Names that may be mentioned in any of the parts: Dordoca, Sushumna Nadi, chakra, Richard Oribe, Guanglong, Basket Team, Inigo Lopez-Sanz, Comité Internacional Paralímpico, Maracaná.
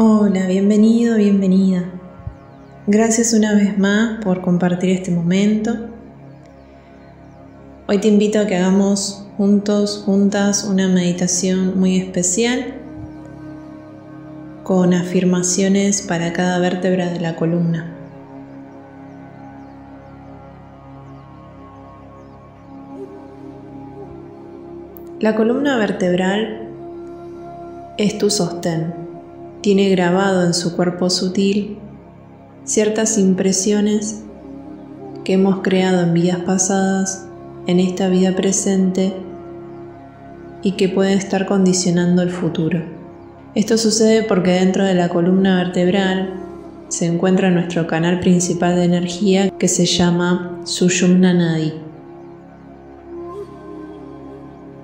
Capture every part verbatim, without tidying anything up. Hola, bienvenido, bienvenida. Gracias una vez más por compartir este momento. Hoy te invito a que hagamos juntos, juntas, una meditación muy especial con afirmaciones para cada vértebra de la columna. La columna vertebral es tu sostén. Tiene grabado en su cuerpo sutil ciertas impresiones que hemos creado en vidas pasadas, en esta vida presente y que pueden estar condicionando el futuro. Esto sucede porque dentro de la columna vertebral se encuentra nuestro canal principal de energía que se llama Sushumna Nadi.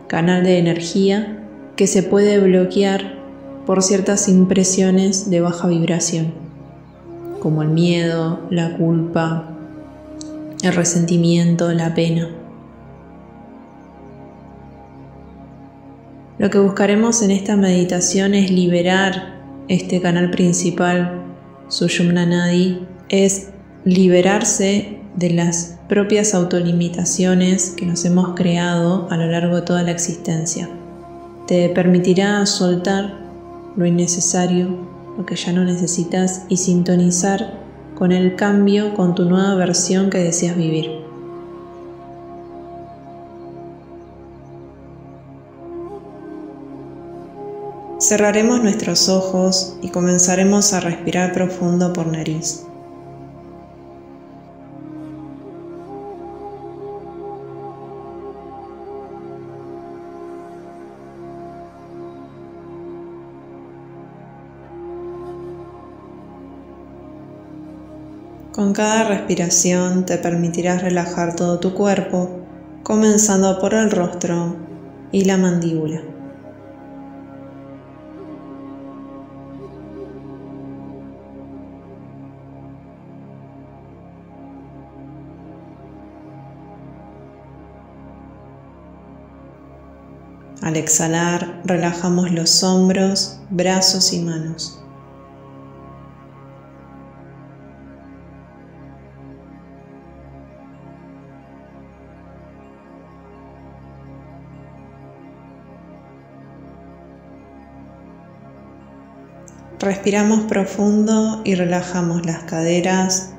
Canal de energía que se puede bloquear por ciertas impresiones de baja vibración, como el miedo, la culpa, el resentimiento, la pena. Lo que buscaremos en esta meditación es liberar este canal principal, Sushumna Nadi, es liberarse de las propias autolimitaciones que nos hemos creado a lo largo de toda la existencia. Te permitirá soltar lo innecesario, lo que ya no necesitas y sintonizar con el cambio, con tu nueva versión que deseas vivir. Cerraremos nuestros ojos y comenzaremos a respirar profundo por nariz. Con cada respiración te permitirás relajar todo tu cuerpo, comenzando por el rostro y la mandíbula. Al exhalar, relajamos los hombros, brazos y manos. Respiramos profundo y relajamos las caderas,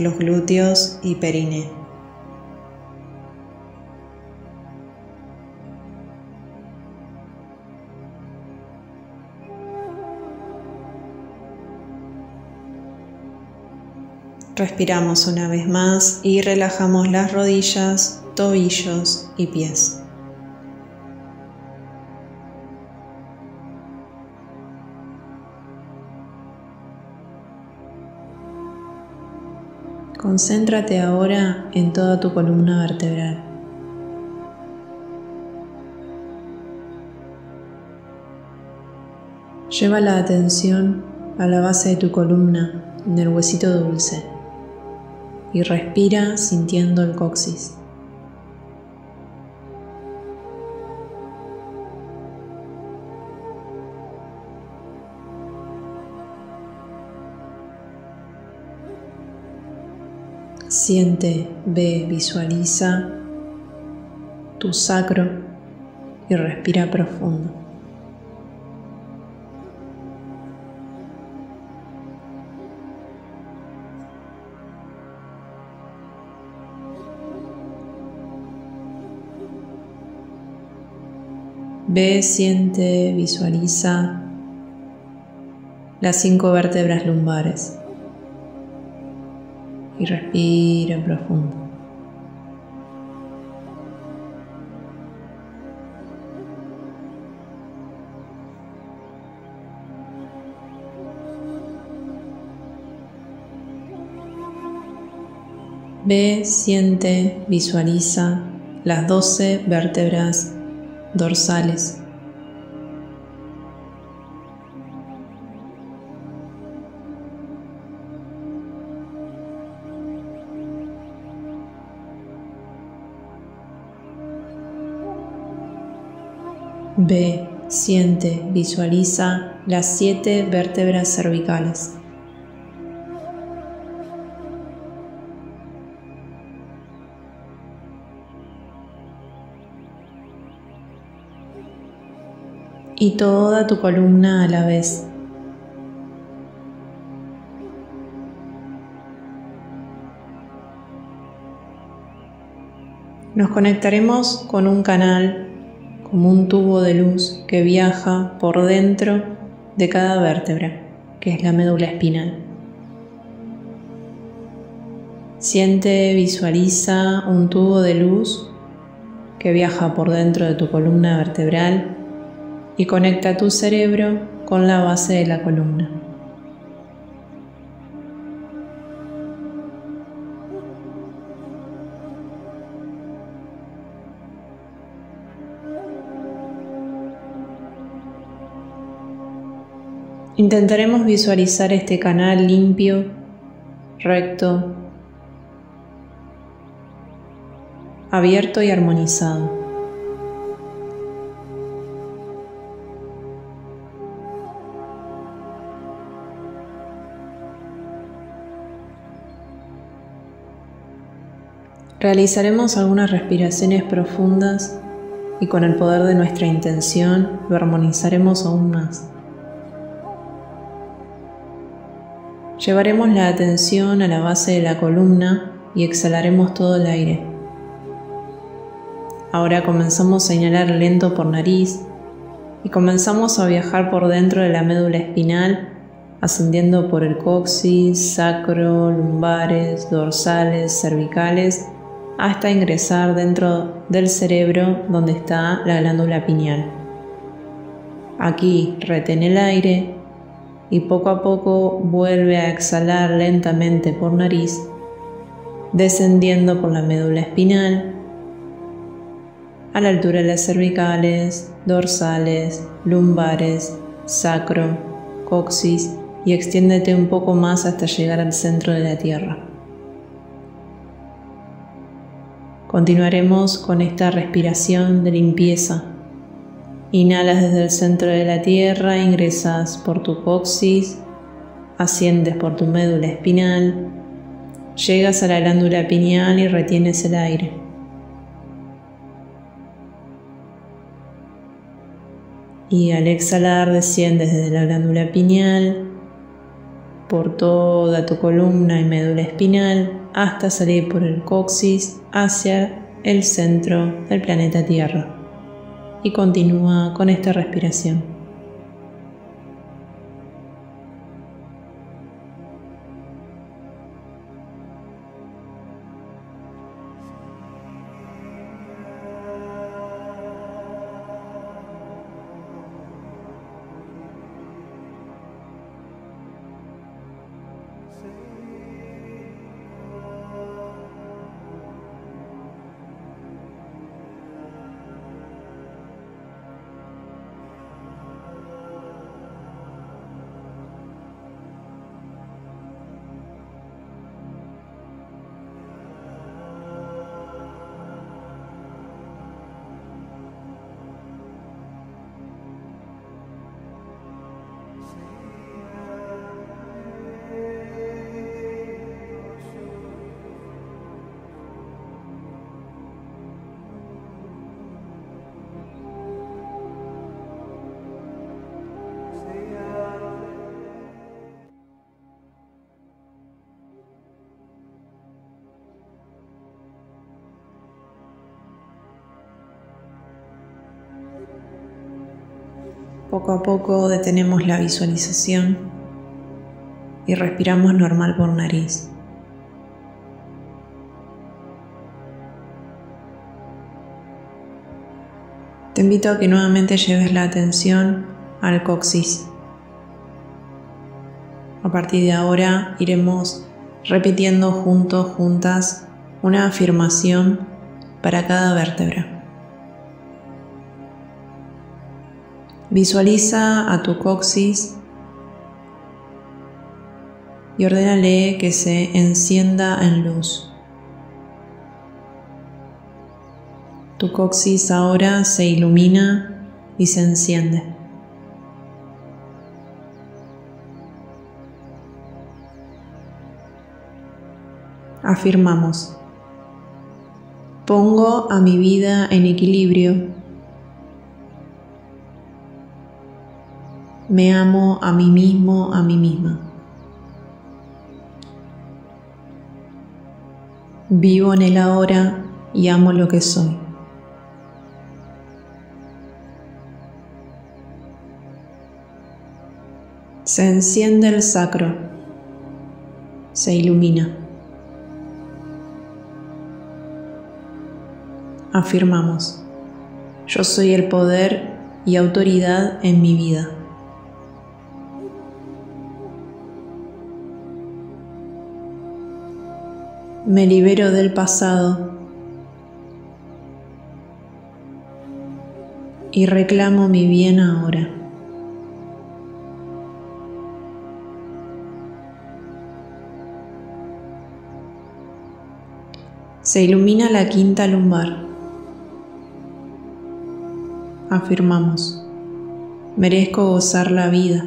los glúteos y periné. Respiramos una vez más y relajamos las rodillas, tobillos y pies. Concéntrate ahora en toda tu columna vertebral. Lleva la atención a la base de tu columna, en el huesito dulce, y respira sintiendo el coxis. Siente, ve, visualiza tu sacro y respira profundo. Ve, siente, visualiza las cinco vértebras lumbares. Y respira profundo. Ve, siente, visualiza las doce vértebras dorsales. Ve, siente, visualiza las siete vértebras cervicales. Y toda tu columna a la vez. Nos conectaremos con un canal, como un tubo de luz que viaja por dentro de cada vértebra, que es la médula espinal. Siente, visualiza un tubo de luz que viaja por dentro de tu columna vertebral y conecta tu cerebro con la base de la columna. Intentaremos visualizar este canal limpio, recto, abierto y armonizado. Realizaremos algunas respiraciones profundas y con el poder de nuestra intención lo armonizaremos aún más. Llevaremos la atención a la base de la columna y exhalaremos todo el aire. Ahora comenzamos a inhalar lento por nariz y comenzamos a viajar por dentro de la médula espinal, ascendiendo por el coxis, sacro, lumbares, dorsales, cervicales, hasta ingresar dentro del cerebro donde está la glándula pineal. Aquí retén el aire y poco a poco vuelve a exhalar lentamente por nariz, descendiendo por la médula espinal, a la altura de las cervicales, dorsales, lumbares, sacro, coxis y extiéndete un poco más hasta llegar al centro de la tierra. Continuaremos con esta respiración de limpieza. Inhalas desde el centro de la tierra, ingresas por tu coxis, asciendes por tu médula espinal, llegas a la glándula pineal y retienes el aire. Y al exhalar desciendes desde la glándula pineal, por toda tu columna y médula espinal hasta salir por el coxis hacia el centro del planeta Tierra. Y continúa con esta respiración. Poco a poco detenemos la visualización y respiramos normal por nariz. Te invito a que nuevamente lleves la atención al coxis. A partir de ahora iremos repitiendo juntos, juntas, una afirmación para cada vértebra. Visualiza a tu coxis y ordénale que se encienda en luz. Tu coxis ahora se ilumina y se enciende. afirmamos: pongo a mi vida en equilibrio. Me amo a mí mismo, a mí misma. Vivo en el ahora y amo lo que soy. Se enciende el sacro, se ilumina. Afirmamos: yo soy el poder y autoridad en mi vida. Me libero del pasado y reclamo mi bien ahora. Se ilumina la quinta lumbar. Afirmamos: merezco gozar la vida.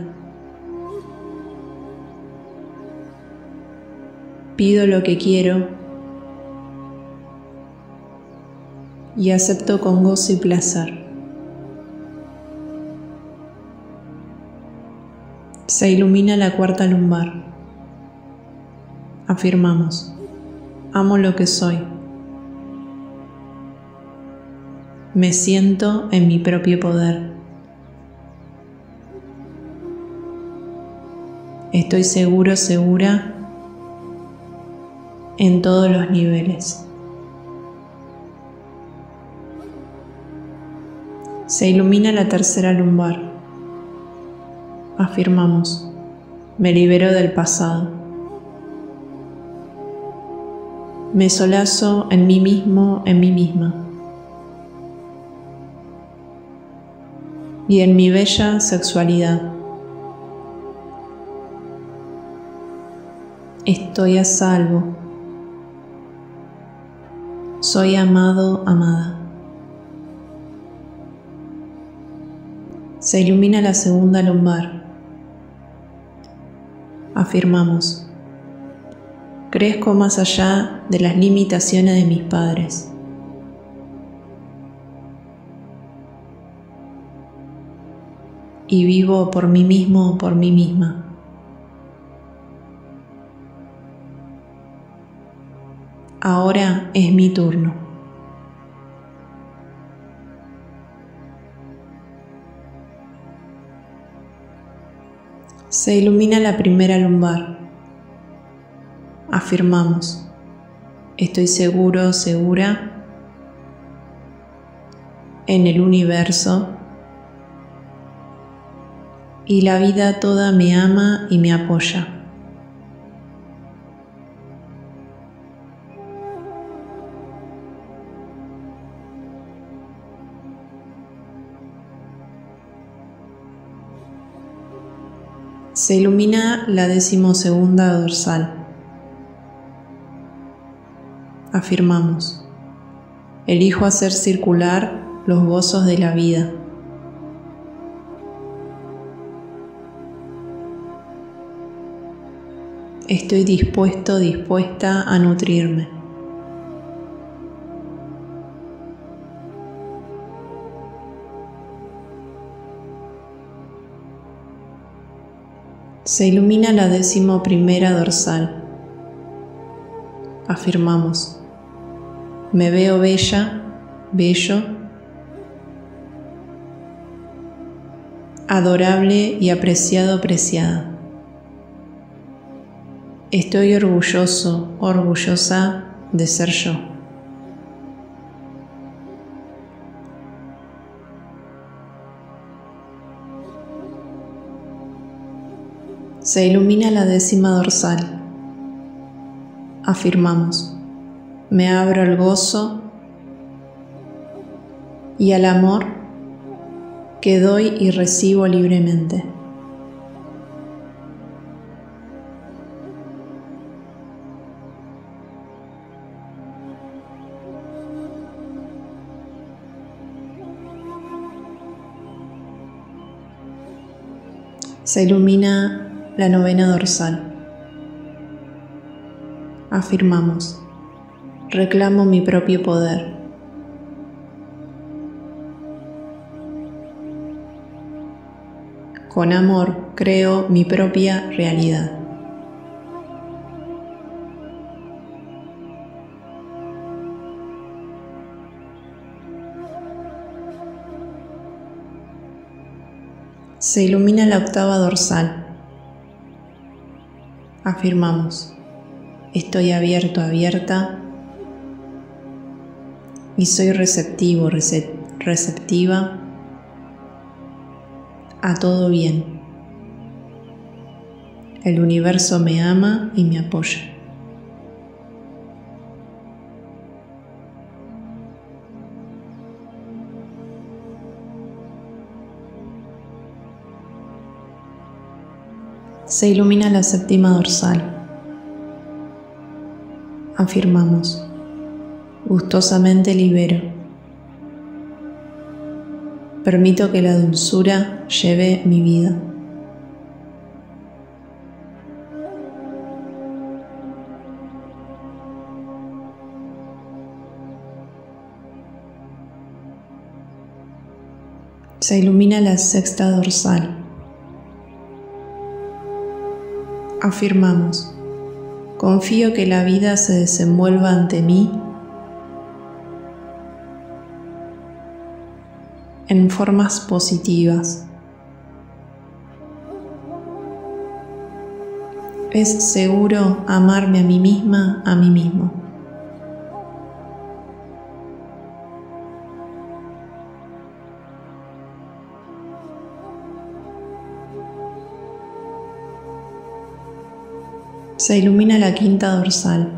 Pido lo que quiero y acepto con gozo y placer. Se ilumina la cuarta lumbar. Afirmamos: amo lo que soy. Me siento en mi propio poder. Estoy seguro, segura en todos los niveles. Se ilumina la tercera lumbar. Afirmamos: me libero del pasado. Me solazo en mí mismo, en mí misma. Y en mi bella sexualidad. Estoy a salvo. Soy amado, amada. Se ilumina la segunda lumbar. Afirmamos: crezco más allá de las limitaciones de mis padres. Y vivo por mí mismo, por mí misma. Ahora es mi turno. Se ilumina la primera lumbar. Afirmamos: estoy seguro, segura en el universo y la vida toda me ama y me apoya. Se ilumina la decimosegunda dorsal. Afirmamos: elijo hacer circular los gozos de la vida. Estoy dispuesto, dispuesta a nutrirme. Se ilumina la décimo primera dorsal. Afirmamos: me veo bella, bello, adorable y apreciado, apreciada. Estoy orgulloso, orgullosa de ser yo. Se ilumina la décima dorsal. Afirmamos: me abro al gozo y al amor que doy y recibo libremente. Se ilumina la novena dorsal. afirmamos: reclamo mi propio poder. Con amor creo mi propia realidad. Se ilumina la octava dorsal. Afirmamos: estoy abierto, abierta, y soy receptivo, receptiva a todo bien. El universo me ama y me apoya. Se ilumina la séptima dorsal. Afirmamos: gustosamente libero. Permito que la dulzura lleve mi vida. Se ilumina la sexta dorsal. Afirmamos: confío que la vida se desenvuelva ante mí en formas positivas. Es seguro amarme a mí misma, a mí mismo. Se ilumina la quinta dorsal.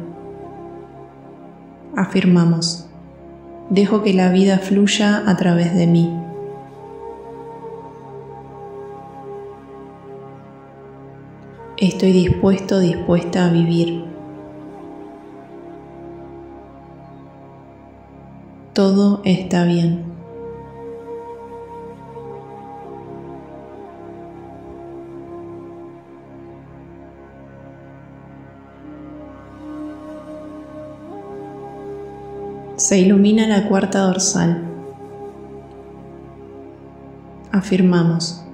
Afirmamos: dejo que la vida fluya a través de mí. Estoy dispuesto, dispuesta a vivir. Todo está bien. Se ilumina la cuarta dorsal. Afirmamos: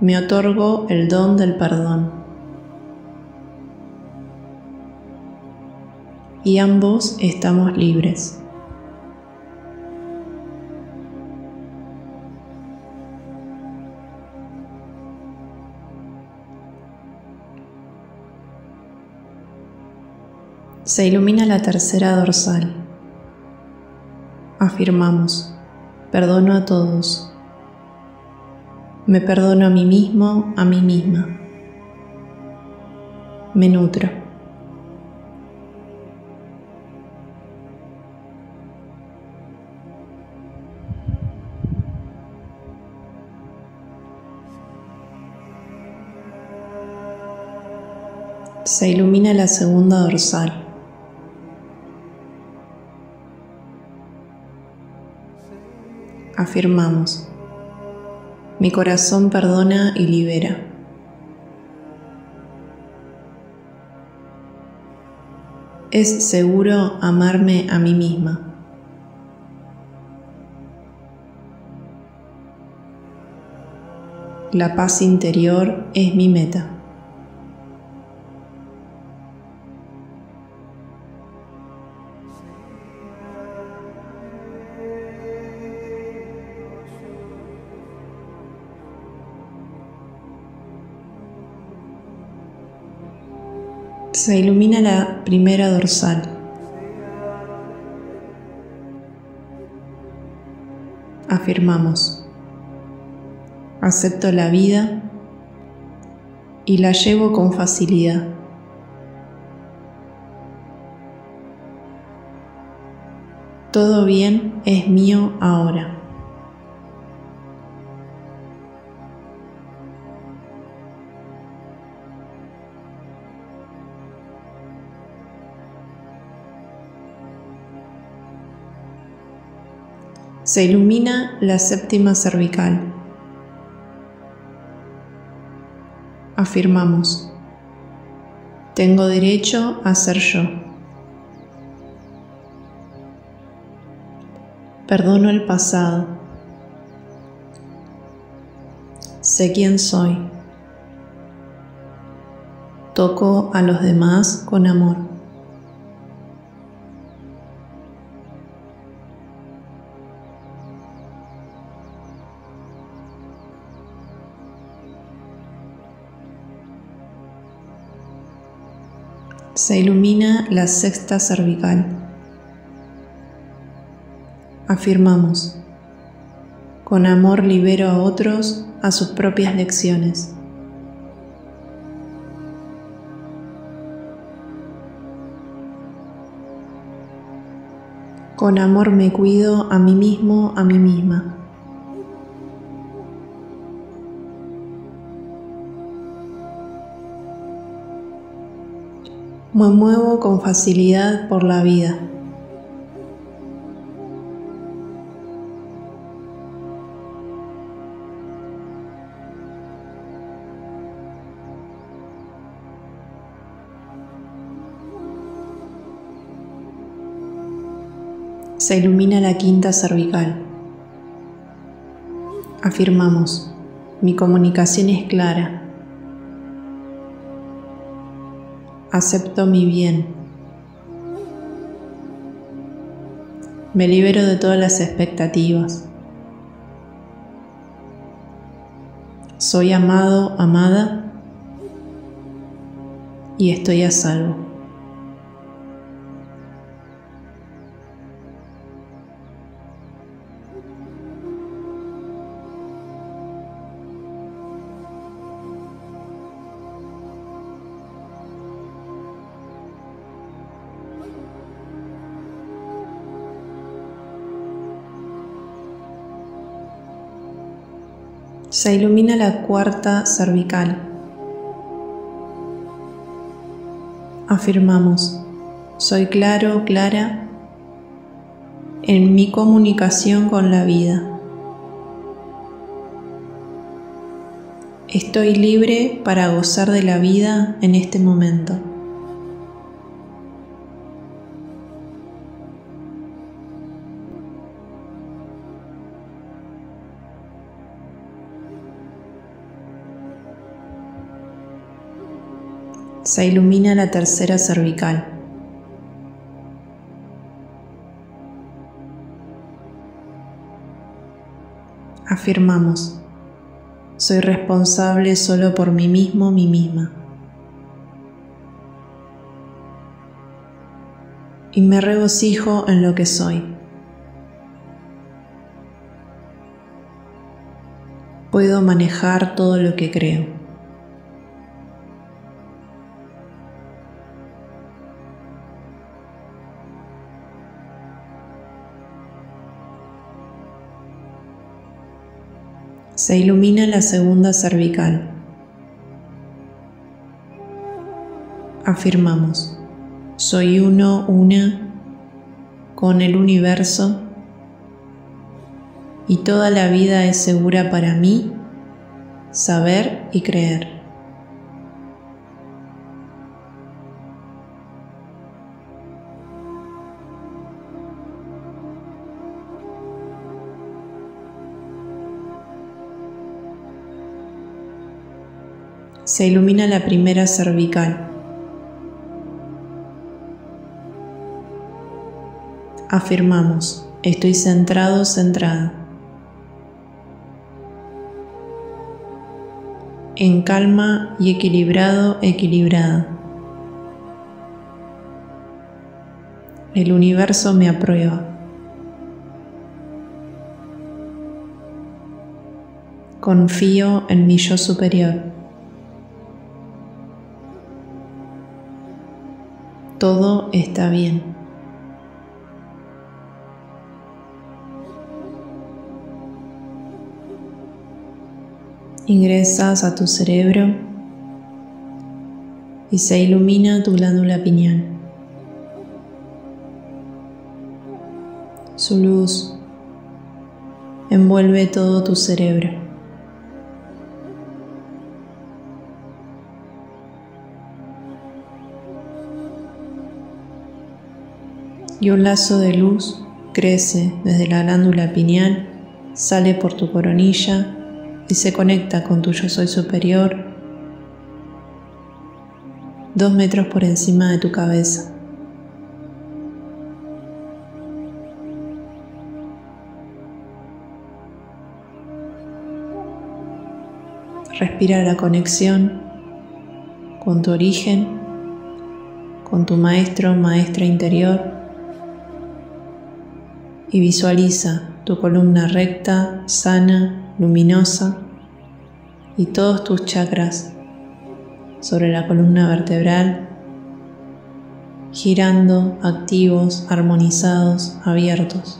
me otorgo el don del perdón. Y ambos estamos libres. Se ilumina la tercera dorsal. Afirmamos: perdono a todos. Me perdono a mí mismo, a mí misma. Me nutro. Se ilumina la segunda dorsal. Afirmamos: mi corazón perdona y libera. Es seguro amarme a mí misma. La paz interior es mi meta. Se ilumina la primera dorsal. Afirmamos: acepto la vida y la llevo con facilidad. Todo bien es mío ahora. Se ilumina la séptima cervical. Afirmamos: tengo derecho a ser yo. Perdono el pasado. Sé quién soy. Toco a los demás con amor. Se ilumina la sexta cervical. Afirmamos, con amor libero a otros a sus propias lecciones. Con amor me cuido a mí mismo, a mí misma. Me muevo con facilidad por la vida. Se ilumina la quinta cervical. Afirmamos, mi comunicación es clara. Acepto mi bien. Me libero de todas las expectativas. Soy amado, amada, y estoy a salvo. Se ilumina la cuarta cervical. Afirmamos, soy claro, clara en mi comunicación con la vida. Estoy libre para gozar de la vida en este momento. Se ilumina la tercera cervical. Afirmamos, soy responsable solo por mí mismo, mí misma. Y me regocijo en lo que soy. Puedo manejar todo lo que creo. Se ilumina la segunda cervical. Afirmamos, soy uno, una, con el universo y toda la vida es segura para mí, saber y creer. Se ilumina la primera cervical. Afirmamos, estoy centrado, centrada. En calma y equilibrado, equilibrada. El universo me aprueba. Confío en mi yo superior. Todo está bien. Ingresas a tu cerebro y se ilumina tu glándula pineal. Su luz envuelve todo tu cerebro. Y un lazo de luz crece desde la glándula pineal, sale por tu coronilla y se conecta con tu yo soy superior, dos metros por encima de tu cabeza. Respira la conexión con tu origen, con tu maestro, maestra interior, y visualiza tu columna recta, sana, luminosa, y todos tus chakras sobre la columna vertebral, girando, activos, armonizados, abiertos.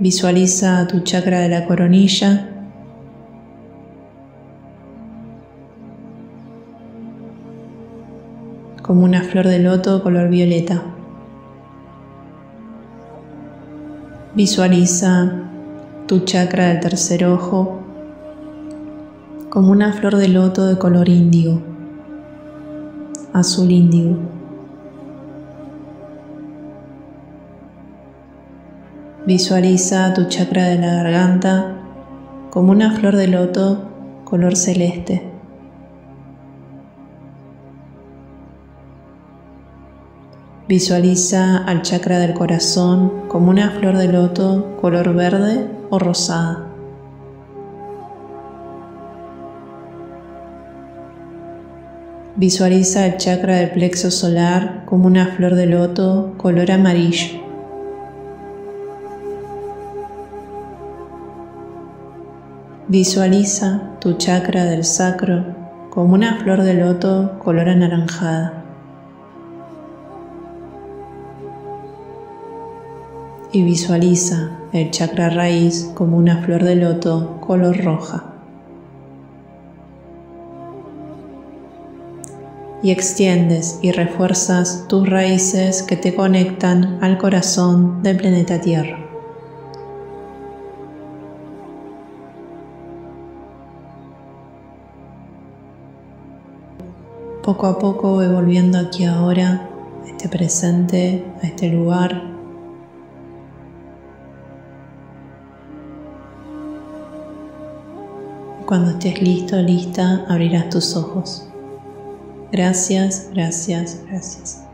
Visualiza tu chakra de la coronilla, como una flor de loto color violeta. Visualiza tu chakra del tercer ojo, como una flor de loto de color índigo, azul índigo. Visualiza tu chakra de la garganta como una flor de loto color celeste. Visualiza al chakra del corazón como una flor de loto color verde o rosada. Visualiza el chakra del plexo solar como una flor de loto color amarillo. Visualiza tu chakra del sacro como una flor de loto color anaranjada. Y visualiza el chakra raíz como una flor de loto color roja. Y extiendes y refuerzas tus raíces que te conectan al corazón del planeta Tierra. Poco a poco voy volviendo aquí ahora, a este presente, a este lugar. Cuando estés listo, lista, abrirás tus ojos. Gracias, gracias, gracias.